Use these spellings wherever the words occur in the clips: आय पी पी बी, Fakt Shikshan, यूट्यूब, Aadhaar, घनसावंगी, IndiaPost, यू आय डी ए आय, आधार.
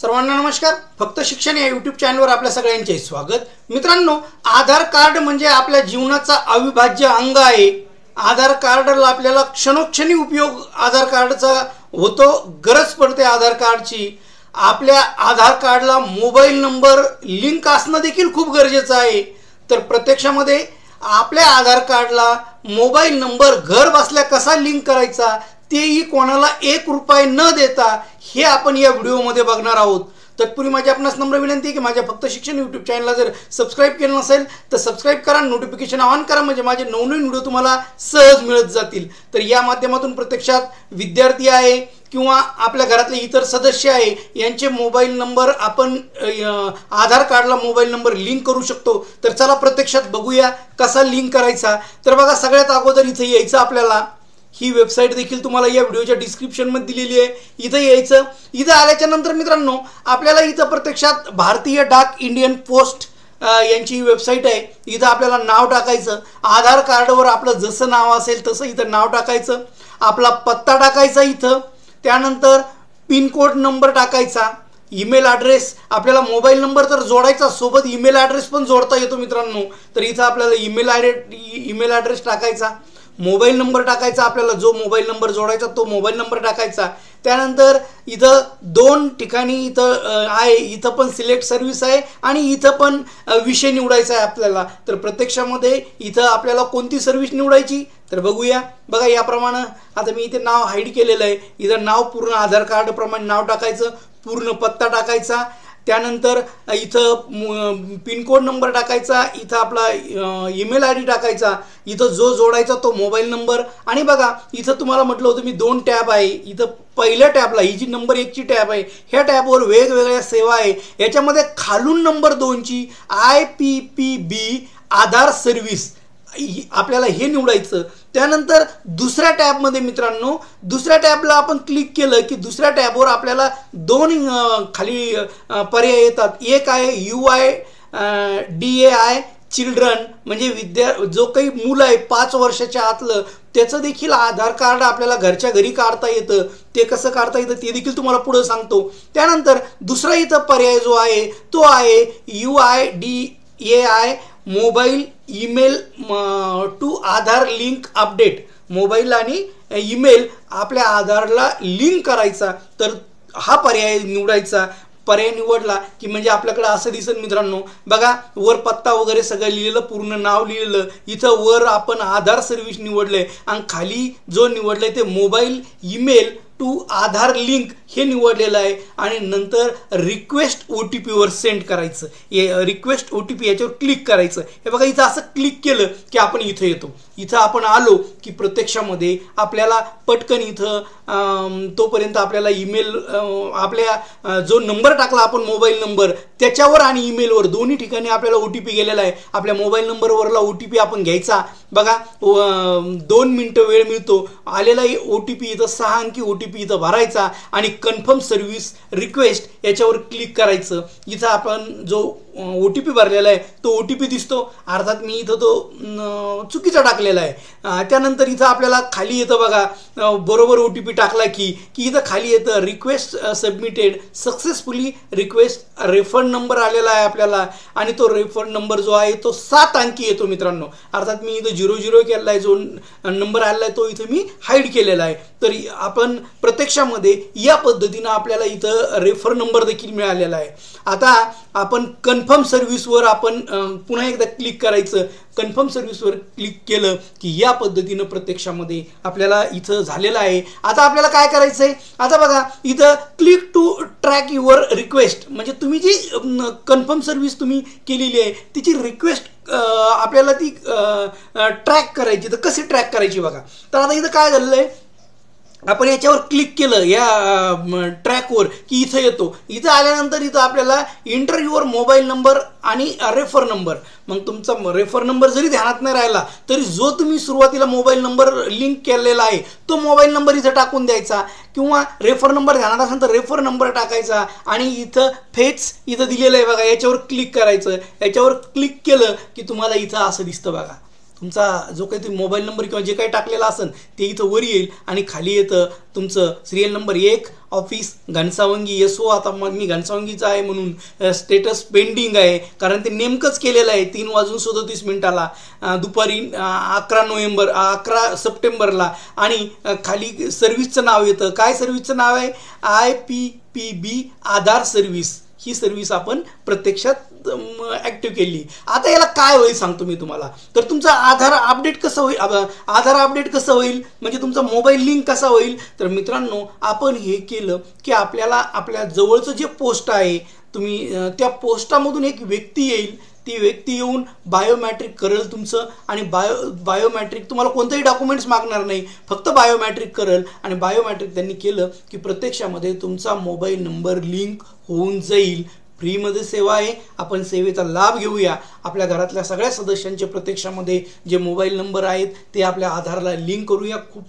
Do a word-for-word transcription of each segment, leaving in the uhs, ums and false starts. सर्वांना नमस्कार। फक्त शिक्षण या यूट्यूब चॅनलवर आपल्या सगळ्यांचे स्वागत। मित्रांनो, आधार कार्ड म्हणजे आपल्या जीवनाचा अविभाज्य अंग आहे। आधार कार्डला आपल्याला क्षणोक्षणी उपयोग आधार कार्डचा होतो, गरज पडते आधार कार्डची। आपल्या आधार कार्डला मोबाईल नंबर लिंक असणं देखील खूप गरजेचं आहे। तर प्रत्यक्षामध्ये आपल्या आधार कार्डला मोबाईल नंबर घर बसल्या कसा लिंक करायचा तेही कोणाला एक रुपये न देता हे आपण या व्हिडिओमध्ये बघणार आहोत। तत्पूर्वी माझी आपणास नम्र विनंती की माझ्या फक्त शिक्षण यूट्यूब चॅनलला जर सबस्क्राईब केलं नसेल तर सबस्क्राईब करा, नोटिफिकेशन ऑन करा, म्हणजे माझे नवनवीन व्हिडिओ तुम्हाला सहज मिळत जातील। तर या माध्यमातून प्रत्यक्षात विद्यार्थी आहे किंवा आपल्या घरातले इतर सदस्य आहे यांचे मोबाईल नंबर आपण आधार कार्डला मोबाईल नंबर लिंक करू शकतो। तर चला प्रत्यक्षात बघूया कसा लिंक करायचा। तर बघा, सगळ्यात अगोदर इथे यायचं आपल्याला। ही वेबसाइट देखील तुम्हाला या व्हिडिओच्या डिस्क्रिप्शन मध्ये दिलेली आहे, इथे यायचं। इथे आल्याच्यानंतर मित्रांनो आपल्याला इथे प्रत्यक्षात भारतीय डाक इंडियन पोस्ट यांची वेबसाइट आहे। इथे आपल्याला नाव टाकायचं, आधार कार्डवर आपलं जसं नाव असेल तसं इथे नाव टाकायचं, आपला पत्ता टाकायचा इथे, त्यानंतर पिन कोड नंबर टाकायचा, ईमेल ॲड्रेस, आपल्याला मोबाईल नंबर तर जोडायचा, सोबत ईमेल ॲड्रेस पण जोडता येतो मित्रांनो। तर इथे आपल्याला ईमेल ईमेल ॲड्रेस टाकायचा, मोबाईल नंबर टाकायचा, आपल्याला जो मोबाईल नंबर जोडायचा तो मोबाईल नंबर टाकायचा। त्यानंतर इथं दोन ठिकाणी इथं आहे, इथं पण सिलेक्ट सर्व्हिस आहे आणि इथं पण विषय निवडायचा आहे आपल्याला। तर प्रत्यक्षामध्ये इथं आपल्याला कोणती सर्व्हिस निवडायची तर बघूया। बघा याप्रमाणे आता मी इथे नाव हाईड केलेलं आहे। इथं नाव पूर्ण आधार कार्डप्रमाणे नाव टाकायचं, पूर्ण पत्ता टाकायचा, त्यानंतर इथं पिनकोड नंबर टाकायचा, इथं आपला ईमेल आय डी टाकायचा, इथं जो जोडायचा तो मोबाईल नंबर। आणि बघा इथं तुम्हाला म्हटलं होतं मी दोन टॅब आहे। इथं पहिल्या टॅबला ही जी नंबर एकची टॅब आहे ह्या टॅबवर वेगवेगळ्या सेवा आहे। याच्यामध्ये खालून नंबर दोनची आय पी पी बी आधार service आपल्याला हे निवडायचं। त्यानंतर दुसऱ्या टॅबमध्ये मित्रांनो दुसऱ्या टॅबला आपण क्लिक केलं की दुसऱ्या टॅबवर आपल्याला दोन खाली पर्याय येतात। एक आहे यू आय डी ए आय children, म्हणजे विद्या जो काही मुलं आहे पाच वर्षाच्या आतलं त्याचं देखील आधार कार्ड आपल्याला घरच्या घरी काढता येतं। ते कसं काढता येतं ते देखील तुम्हाला पुढं सांगतो। त्यानंतर दुसरा इथं पर्याय जो आहे तो आहे यू आय डी ए आय mobile email to आधार link update, mobile आणि ईमेल आपल्या आधारला लिंक करायचा। तर हा पर्याय निवडायचा। पर्याय निवडला की म्हणजे आपल्याकडे असं दिसेल मित्रांनो। बघा वर पत्ता वगैरे सगळं लिहिलेलं, पूर्ण नाव लिहिलेलं, इथं वर आपण आधार सर्व्हिस निवडले आणि खाली जो निवडले ते mobile email to आधार link हे निवडलेलं आहे। आणि नंतर रिक्वेस्ट ओ टी पीवर सेंड करायचं, हे रिक्वेस्ट ओ टी पी याच्यावर क्लिक करायचं। हे बघा इथं असं क्लिक केलं की आपण इथं येतो। इथं आपण आलो की प्रत्यक्षामध्ये आपल्याला पटकन इथं तोपर्यंत आपल्याला ईमेल आपल्या जो नंबर टाकला आपण मोबाईल नंबर त्याच्यावर आणि ईमेलवर दोन्ही ठिकाणी आपल्याला ओ टी पी गेलेला आहे। आपल्या मोबाईल नंबरवरला ओ टी पी आपण घ्यायचा। बघा दोन मिनटं वेळ मिळतो, आलेला ओ टी पी इथं सहा अंकी ओ टी पी इथं भरायचा आणि कन्फर्म सर्व्हिस रिक्वेस्ट याच्यावर क्लिक करायचं। इथं आपण जो ओ टी पी भरलेला आहे तो ओ टी पी दिसतो, अर्थात मी इथं तो चुकीचा टाकलेला आहे। त्यानंतर इथं आपल्याला खाली येतं बघा, बरोबर ओ टी पी टाकला की की इथं खाली येतं request submitted successfully, request refer number आलेला आहे आपल्याला आणि तो रेफर नंबर जो आहे तो सात अंकी येतो मित्रांनो। अर्थात मी इथं झिरो झिरो केलेला आहे, जो नंबर आलेला आहे तो इथं मी हाईड केलेला आहे। तरी आपण प्रत्यक्षामध्ये या पद्धतीनं आपल्याला इथं रेफर नंबर देखील मिळालेला आहे। आता आपण कन्फर्म सर्व्हिसवर आपण पुन्हा एकदा क्लिक करायचं। कन्फर्म सर्व्हिसवर क्लिक केलं की या पद्धतीनं प्रत्यक्षामध्ये आपल्याला इथं झालेलं आहे। आता आपल्याला काय करायचं आहे, आता बघा इथं click to track your request, म्हणजे तुम्ही जी कन्फर्म सर्व्हिस तुम्ही केलेली आहे तिची रिक्वेस्ट आपल्याला ती ट्रॅक करायची। तर कशी ट्रॅक करायची बघा, तर आता इथं काय झालेलं आहे आपण याच्यावर क्लिक केलं या ट्रॅकवर की इथं येतो। इथं आल्यानंतर इथं आपल्याला एंटर युअर मोबाईल नंबर आणि रेफर नंबर, मग तुमचा रेफर नंबर जरी ध्यानात नाही राहिला तरी जो तुम्ही सुरुवातीला मोबाईल नंबर लिंक केलेला आहे तो मोबाईल नंबर इथं टाकून द्यायचा, किंवा रेफर नंबर ध्यानात असेल तर रेफर नंबर टाकायचा। आणि इथं फेच इथं दिलेलं आहे बघा, याच्यावर क्लिक करायचं। याच्यावर क्लिक केलं की तुम्हाला इथं असं दिसतं बघा, तुमचा जो काही तुम्ही मोबाईल नंबर किंवा जे काही टाकलेला असेल ते इथं वर येईल आणि खाली येतं तुमचं सिरियल नंबर एक ऑफिस घनसावंगी एसओ। आता मग मी घनसावंगीचा आहे म्हणून स्टेटस पेंडिंग आहे कारण ते नेमकंच केलेलं आहे तीन वाजून सदतीस मिनिटाला दुपारी अकरा नोव्हेंबर अकरा सप्टेंबरला आणि खाली सर्व्हिसचं नाव येतं। काय सर्व्हिसचं नाव आहे आय पी पी बी आधार service. ही सर्व्हिस आपण प्रत्यक्षात ॲक्टिव्ह केली। आता याला काय होईल सांगतो मी तुम्हाला। तर तुमचा आधार अपडेट कसं होईल आधार अपडेट कसं होईल म्हणजे तुमचा मोबाईल लिंक कसा होईल। तर मित्रांनो आपण हे केलं की आपल्याला आपल्या जवळचं जे पोस्ट आहे तुम्ही त्या पोस्टामधून एक व्यक्ती येईल ती व्यक्ती येऊन बायोमॅट्रिक करेल तुमचं आणि बायो बायोमॅट्रिक तुम्हाला कोणतेही डॉक्युमेंट्स मागणार नाही फक्त बायोमॅट्रिक करेल आणि बायोमॅट्रिक त्यांनी केलं की प्रत्यक्षामध्ये तुमचा मोबाईल नंबर लिंक होऊन जाईल। फ्रीमध्ये सेवा आहे आपण सेवेचा लाभ घेऊया। आपल्या घरातल्या सगळ्या सदस्यांचे प्रत्यक्षामध्ये जे मोबाईल नंबर आहेत ते आपल्या आधारला लिंक करूया। खूप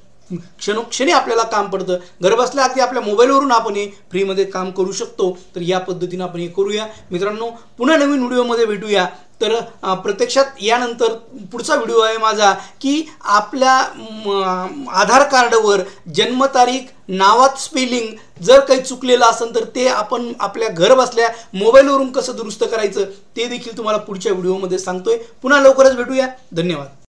क्षणोक्षणी आपल्याला काम पडतं घरबसल्या अगदी आपल्या मोबाईलवरून आपण हे फ्रीमध्ये काम करू शकतो। तर या पद्धतीने आपण हे करूया। मित्रांनो पुन्हा नवीन व्हिडिओमध्ये भेटूया। तर प्रत्यक्षात यानंतर पुढचा व्हिडिओ आहे माझा की आपल्या आधार कार्डवर जन्मतारीख नावात स्पेलिंग जर काही चुकलेलं असेल तर ते आपण आपल्या घर बसल्या मोबाईलवरून कसं दुरुस्त करायचं ते देखील तुम्हाला पुढच्या व्हिडिओमध्ये सांगतोय। पुन्हा लवकरच भेटूया। धन्यवाद।